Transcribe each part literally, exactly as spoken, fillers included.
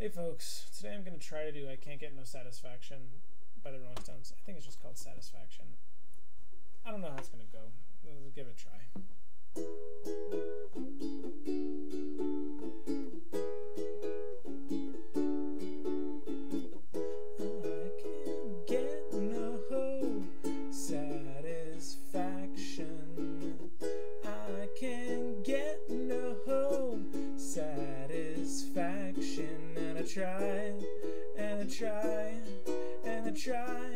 Hey folks, today I'm going to try to do I Can't Get No Satisfaction by the Rolling Stones. I think it's just called Satisfaction. I don't know how it's going to go. Let's give it a try. I can't get no satisfaction. I can't get no satisfaction. And I try, and I try, and I try,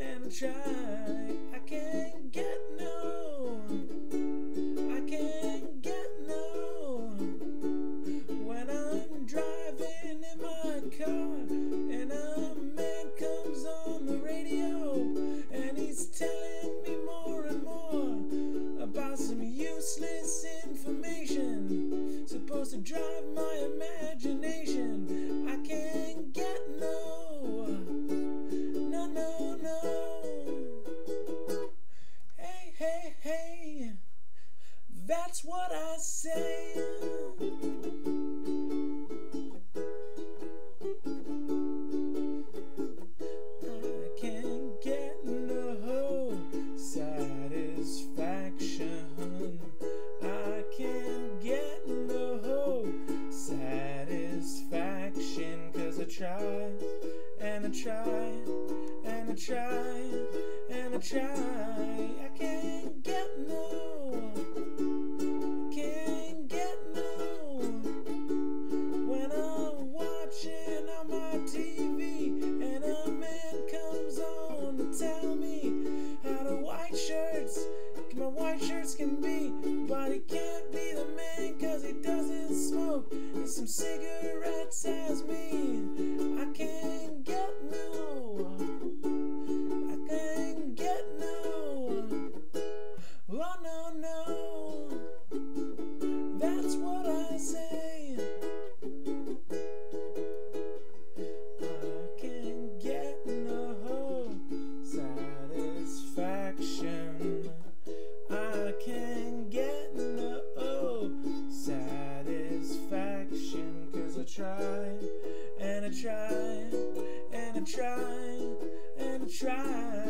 and I try. I can't get no, I can't get no. When I'm driving in my car and a man comes on the radio and he's telling me more and more about some useless information supposed to drive my imagination. Hey, hey, that's what I say. I can't get no satisfaction. I can't get no satisfaction. 'Cause I try, and I try, and I try, and I try. I can't get no, I can't get no. When I'm watching on my T V and a man comes on to tell me how the white shirts, my white shirts can be, but he can't be the man 'cause he doesn't smoke and some cigarettes as me. I can't get no. Oh no no, that's what I say. I can't get no satisfaction. I can't get no satisfaction. 'Cause I try, and I try, and I try, and I try.